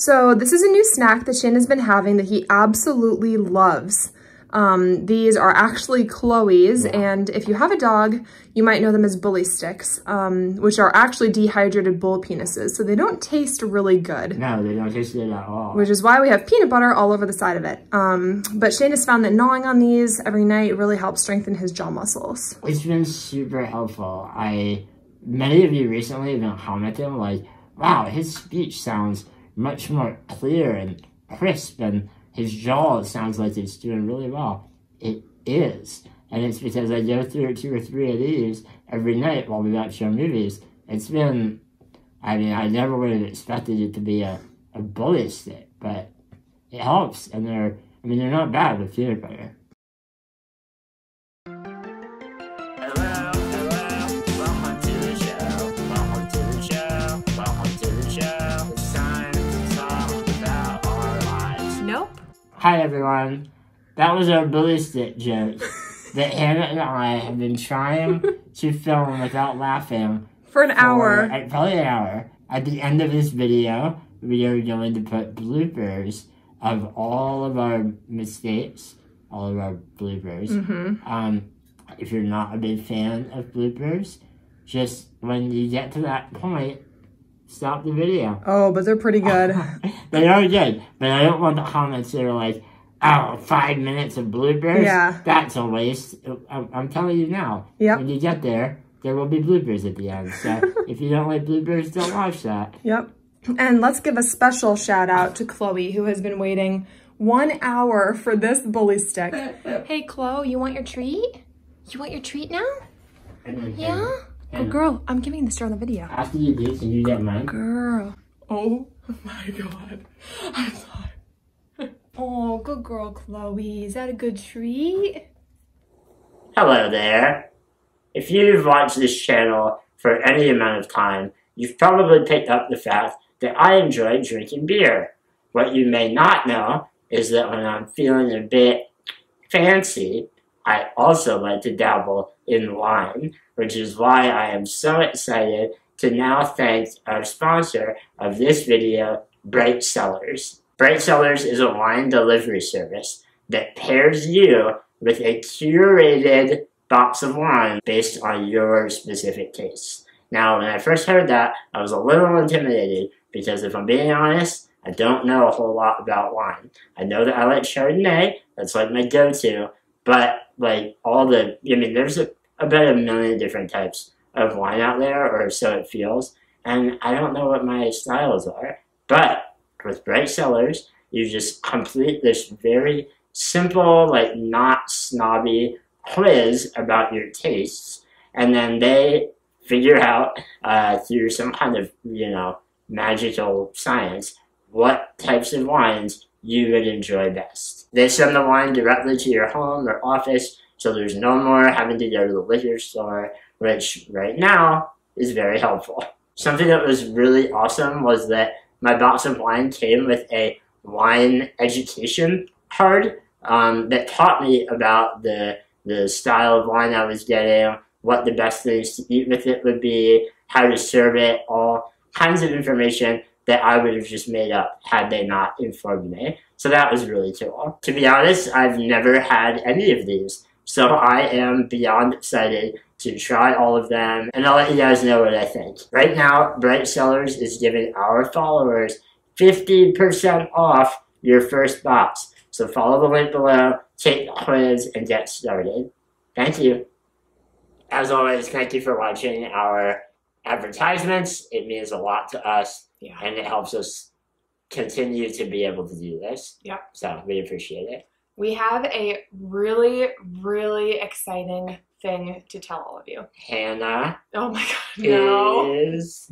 So this is a new snack that Shannon has been having that he absolutely loves. These are actually Chloe's, and if you have a dog, you might know them as bully sticks, which are actually dehydrated bull penises, so they don't taste really good. No, they don't taste good at all. Which is why we have peanut butter all over the side of it. But Shane has found that gnawing on these every night really helps strengthen his jaw muscles. It's been super helpful. Many of you recently have been commenting like, wow, his speech sounds much more clear and crisp, and his jaw sounds like it's doing really well. It is. And it's because I go through 2 or 3 of these every night while we watch our movies. It's been, I never would have expected it to be a bully stick, but it helps. And they're not bad with peanut butter. Hi everyone, that was our bully stick joke that Hannah and I have been trying to film without laughing for an hour. Probably an hour. At the end of this video, we are going to put bloopers of all of our mistakes, all of our bloopers. If you're not a big fan of bloopers, just when you get to that point, stop the video. Oh, but they're pretty good. They are good, but I don't want the comments that are like, oh, 5 minutes of bloopers? Yeah. That's a waste. I'm telling you now. Yep. When you get there will be bloopers at the end. So if you don't like bloopers, don't watch that. Yep. And let's give a special shout out to Chloe, who has been waiting 1 hour for this bully stick. Hey, Chloe, you want your treat? You want your treat now? Yeah? Oh, girl, I'm giving this during the video. After you do, can you get mine? Girl. Oh, my God. I'm sorry. Oh, good girl, Chloe. Is that a good treat? Hello there. If you've watched this channel for any amount of time, you've probably picked up the fact that I enjoy drinking beer. What you may not know is that when I'm feeling a bit fancy, I also like to dabble in wine, which is why I am so excited to now thank our sponsor of this video, Bright Cellars. Bright Cellars is a wine delivery service that pairs you with a curated box of wine based on your specific tastes. Now, when I first heard that, I was a little intimidated because if I'm being honest, I don't know a whole lot about wine. I know that I like Chardonnay, that's like my go-to, but like all the, there's about 1 million different types of wine out there, or so it feels, and I don't know what my styles are, but with Bright Cellars, you just complete this very simple, like not snobby quiz about your tastes, and then they figure out through some kind of, magical science, what types of wines you would enjoy best. They send the wine directly to your home or office, so there's no more having to go to the liquor store, which right now is very helpful. Something that was really awesome was that my box of wine came with a wine education card that taught me about the style of wine I was getting, what the best things to eat with it would be, how to serve it, all kinds of information that I would have just made up had they not informed me. So that was really cool. To be honest, I've never had any of these, so I am beyond excited to try all of them, and I'll let you guys know what I think. Right now, Bright Cellars is giving our followers 50% off your first box. So follow the link below, take the quiz, and get started. Thank you. As always, thank you for watching our advertisements. It means a lot to us, and it helps us continue to be able to do this. Yeah. So we appreciate it. We have a really, really exciting thing to tell all of you. Hannah. Oh my God, no. Is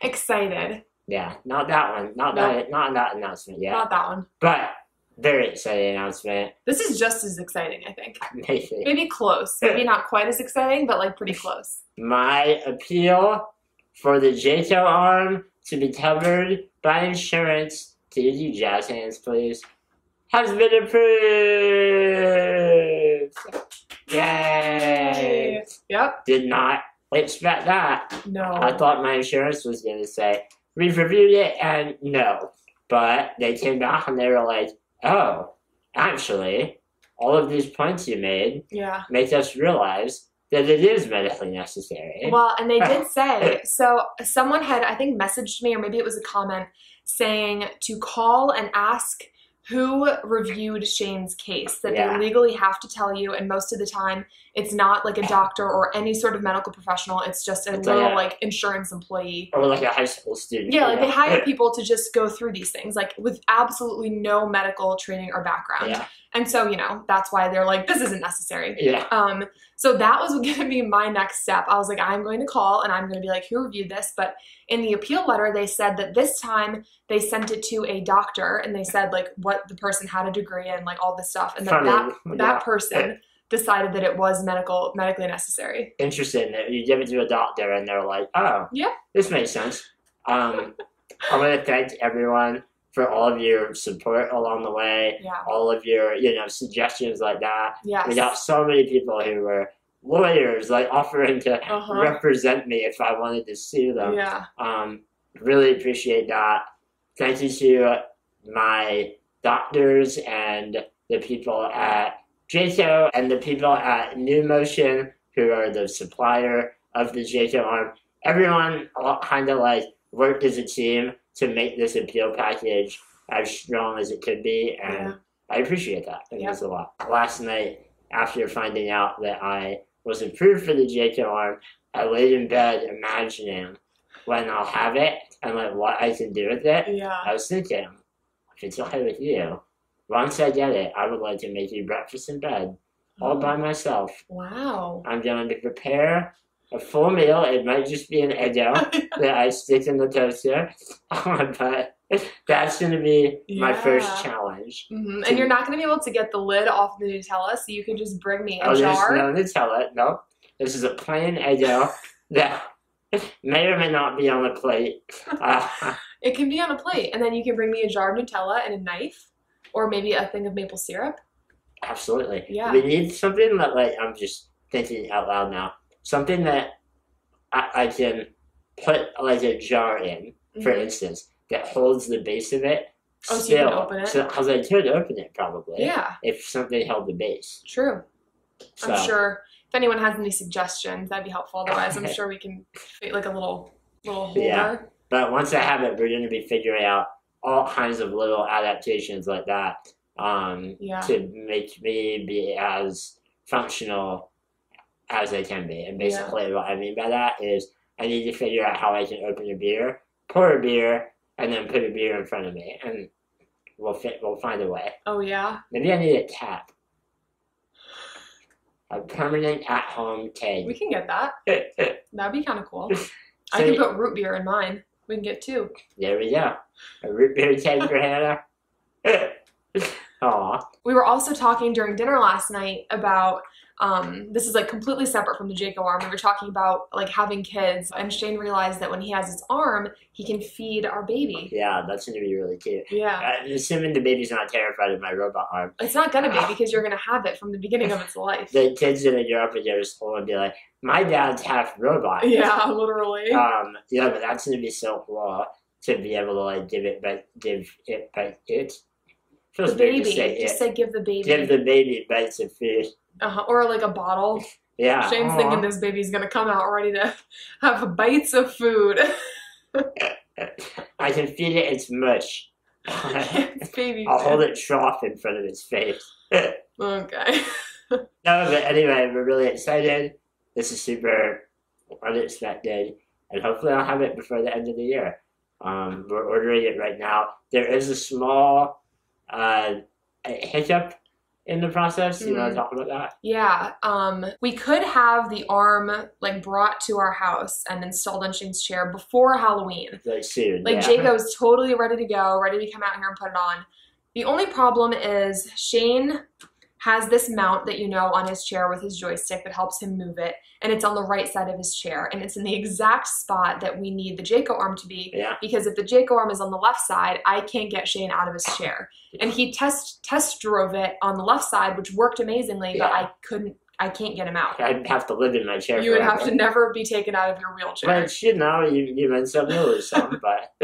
excited. Yeah, not that one. Not that announcement yet. Not that one. But very exciting announcement. This is just as exciting, I think. Maybe. Maybe close. Maybe not quite as exciting, but like pretty close. My appeal for the JACO arm to be covered by insurance, to you jazz hands, please, has been approved! Yay! Yep. Did not expect that. No. I thought my insurance was going to say, we've reviewed it and no. But they came back and they were like, oh, actually, all of these points you made make us realize that it is medically necessary. Well, and they did say, so someone had, I think, messaged me, or maybe it was a comment, saying to call and ask who reviewed Shane's case, that they legally have to tell you, and most of the time it's not like a doctor or any sort of medical professional, it's just a little like insurance employee. Or like a high school student. Yeah, like they hire people to just go through these things, like with absolutely no medical training or background. Yeah. And so, you know, that's why they're like, this isn't necessary. Yeah. So that was going to be my next step. I was like, I'm going to call and I'm going to be like, who reviewed this? But in the appeal letter, they said that this time they sent it to a doctor and they said like what the person had a degree in, like all this stuff. And then that person decided that it was medically necessary. Interesting that you give it to a doctor and they're like, oh, yeah, this makes sense. I want to thank everyone for all of your support along the way, all of your, you know, suggestions like that. Yes. We got so many people who were lawyers, like, offering to represent me if I wanted to sue them. Yeah. Really appreciate that. Thank you to my doctors and the people at JACO and the people at New Motion, who are the supplier of the JACO arm. Everyone kind of, like, worked as a team to make this appeal package as strong as it could be, and I appreciate that. It means a lot. Last night, after finding out that I was approved for the JACO arm, I laid in bed imagining when I'll have it and like what I can do with it. Yeah. I was thinking, if it's okay with you, once I get it, I would like to make you breakfast in bed all by myself. Wow. I'm going to prepare a full meal. It might just be an Eggo that I stick in the toaster. But that's going to be my first challenge. Mm-hmm. And you're not going to be able to get the lid off the Nutella, so you can just bring me a jar. There's no Nutella. Nope. This is a plain Eggo that may or may not be on a plate. It can be on a plate. And then you can bring me a jar of Nutella and a knife, or maybe a thing of maple syrup. Absolutely. Yeah. We need something that, like, I'm just thinking out loud now. Something that I can put like a jar in, for instance, that holds the base of it. Oh, still, so you can open it? Because I could open it probably. Yeah. If something held the base. True. So, I'm sure if anyone has any suggestions, that'd be helpful. Otherwise, I'm sure we can create like a little holder. Yeah. But once I have it, we're going to be figuring out all kinds of little adaptations like that to make me be as functional as I can be. And basically what I mean by that is I need to figure out how I can open a beer, pour a beer, and then put a beer in front of me. And we'll find a way. Oh, yeah? Maybe I need a tap. A permanent at-home keg. We can get that. That'd be kind of cool. So I can put root beer in mine. We can get two. There we go. A root beer keg for Hannah. Aww. We were also talking during dinner last night about this is like completely separate from the JACO arm. We were talking about like having kids, and Shane realized that when he has his arm, he can feed our baby. Yeah, that's gonna be really cute. Yeah. Assuming the baby's not terrified of my robot arm. It's not gonna be, because you're gonna have it from the beginning of its life. The kids in Europe and go to school and be like, my dad's half robot. Yeah, literally. Yeah, but that's gonna be so cool to be able to like give it. Feels the baby. Just say give the baby. Give the baby bites of food. Or like a bottle. Yeah. Shane's thinking this baby's going to come out ready to have bites of food. I can feed it its mush. It's baby. I'll hold it trough in front of its face. Okay. No, but anyway, we're really excited. This is super unexpected. And hopefully I'll have it before the end of the year. We're ordering it right now. There is a small hiccup in the process. You want to talk about that? Yeah. We could have the arm like brought to our house and installed on Shane's chair before Halloween. Like soon. Like JACO's totally ready to go, ready to come out here and put it on. The only problem is Shane has this mount that you know on his chair with his joystick that helps him move it, and it's on the right side of his chair, and it's in the exact spot that we need the JACO arm to be, because if the JACO arm is on the left side, I can't get Shane out of his chair. And he test drove it on the left side, which worked amazingly, but I couldn't I can't get him out. I'd have to live in my chair forever. You would have to never be taken out of your wheelchair. But, you know, you meant something or something, but...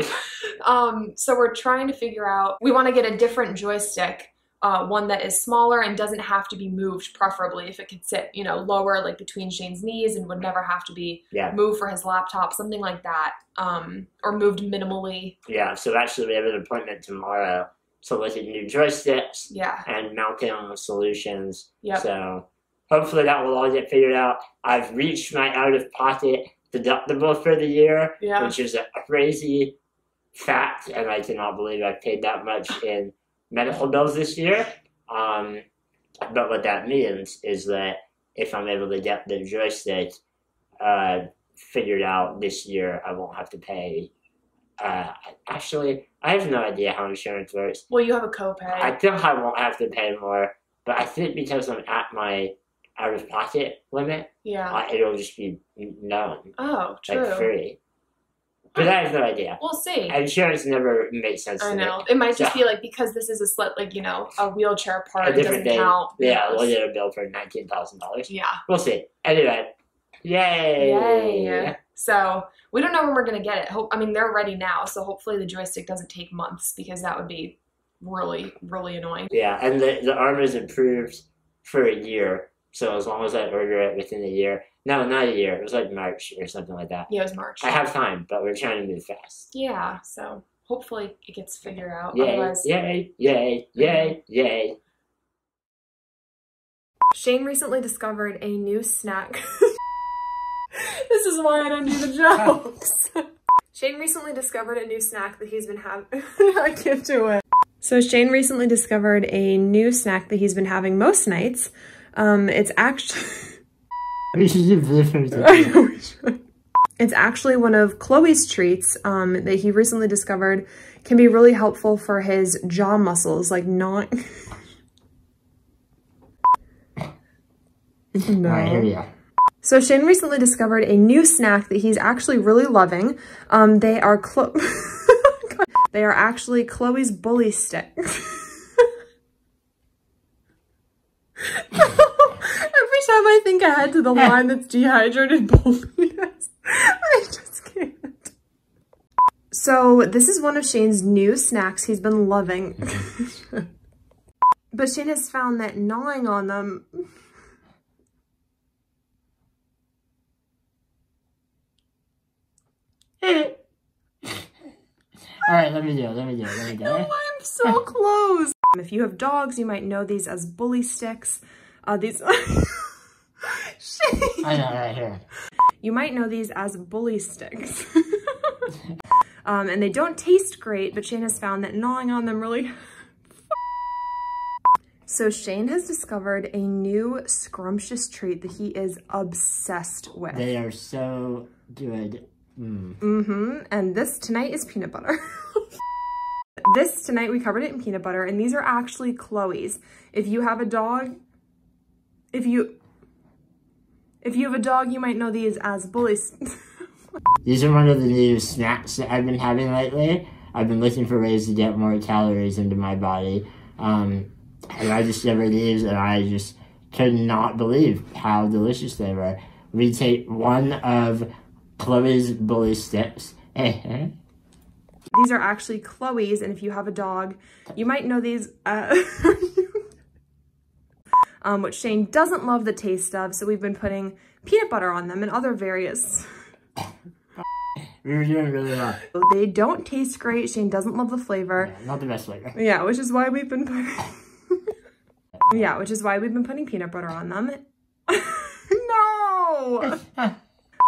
So we're trying to figure out... We want to get a different joystick, one that is smaller and doesn't have to be moved, preferably if it could sit, you know, lower, like between Shane's knees and would never have to be moved for his laptop, something like that, or moved minimally. Yeah, so actually we have an appointment tomorrow to look at new joysticks and mounting solutions. Yep. So... hopefully that will all get figured out. I've reached my out-of-pocket deductible for the year, which is a crazy fact, and I cannot believe I've paid that much in medical bills this year. But what that means is that if I'm able to get the joystick figured out this year, I won't have to pay. Actually, I have no idea how insurance works. Well, you have a copay. I think I won't have to pay more, but I think because I'm at my out-of-pocket limit, it'll just be known. Oh, true. Like free. But I have no idea. We'll see. Insurance never makes sense to me. I know. It might just be like, because this is a, like, you know, a wheelchair part, it doesn't count. Yeah, we'll get a bill for $19,000. Yeah. We'll see. Anyway. Yay! Yay! So, we don't know when we're going to get it. I mean, they're ready now, so hopefully the joystick doesn't take months, because that would be really, really annoying. Yeah, and the arm is improved for a year. So as long as I order it within a year. No, not a year. It was like March or something like that. Yeah, it was March. I have time, but we're trying to move fast. Yeah, so hopefully it gets figured out. Yay, otherwise... yay, yay, yay, yay. Shane recently discovered a new snack. This is why I don't do the jokes. Shane recently discovered a new snack that he's been having. I can't do it. So Shane recently discovered a new snack that he's been having most nights. It's actually it's actually one of Chloe's treats that he recently discovered can be really helpful for his jaw muscles, like not So Shane recently discovered a new snack that he's actually really loving. They are they are actually Chloe's bully sticks. Every time I think ahead to the line that's dehydrated bulbiness, I just can't. So this is one of Shane's new snacks he's been loving. But Shane has found that gnawing on them... Alright, let me do. No, I'm so close. If you have dogs, you might know these as bully sticks. These Shane. I know, right here. You might know these as bully sticks. And they don't taste great, but Shane has found that gnawing on them really... So Shane has discovered a new scrumptious treat that he is obsessed with. They are so good. Mm. Mm-hmm. And this tonight is peanut butter. This tonight we covered it in peanut butter, and these are actually Chloe's. If you have a dog, if you have a dog, you might know these as bullies. These are one of the new snacks that I've been having lately. I've been looking for ways to get more calories into my body, and I discovered these, and I just could not believe how delicious they were. We take one of Chloe's bully sticks. These are actually Chloe's, and if you have a dog, you might know these, which Shane doesn't love the taste of, so we've been putting peanut butter on them and other various... We were doing really well. They don't taste great. Shane doesn't love the flavor. Yeah, not the best flavor. Yeah, which is why we've been putting... yeah, which is why we've been putting peanut butter on them. No!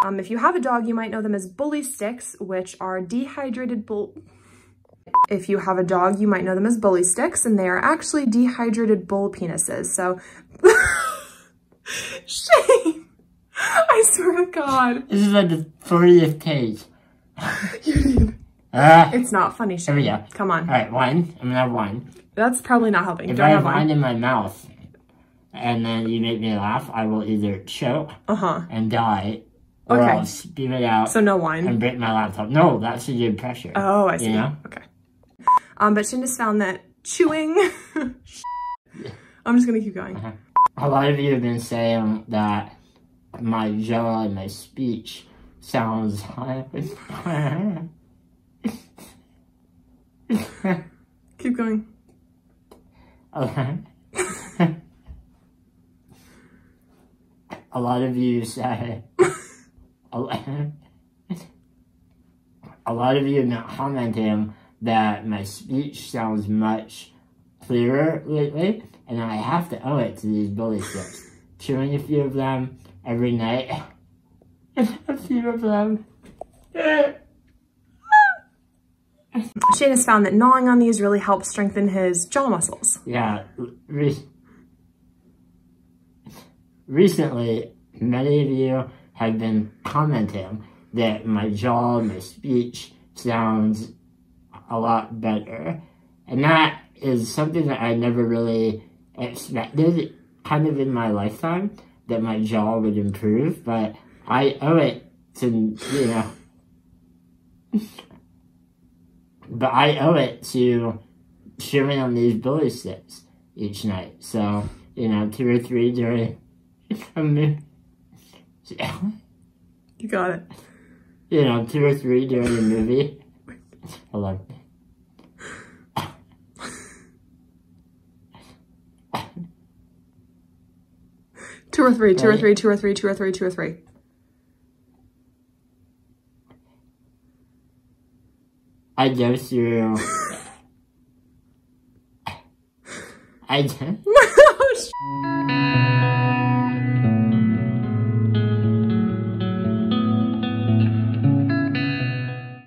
If you have a dog, you might know them as bully sticks, which are dehydrated If you have a dog, you might know them as bully sticks, and they are actually dehydrated bull penises. So, Shane, I swear to God, this is like the 40th take. It's not funny, Shane. Here we go. Come on. All right, one. I'm gonna have one. That's probably not helping. If I have one in my mouth, and then you make me laugh, I will either choke and die. Okay. Or I'll spit it out. So no wine. And break my laptop. No, that's to give pressure. Oh, I see. You know? Okay. But Shane has found that chewing... I'm just going to keep going. a lot of you have been saying that my jaw and my speech sounds Keep going. A lot of you say, a lot of you have been commenting that my speech sounds much clearer lately, and I have to owe it to these bully slips. Chewing a few of them every night. A few of them. Shane has found that gnawing on these really helps strengthen his jaw muscles. Yeah. Recently, many of you have been commenting that my jaw, my speech sounds a lot better. And that is something that I never really expected, kind of in my lifetime, that my jaw would improve, but I owe it to, you know, but I owe it to chewing on these bully slips each night. So, you know, 2 or 3 during a meal. You got it. You know, 2 or 3 during the movie. Hold on. Two or three. I guess.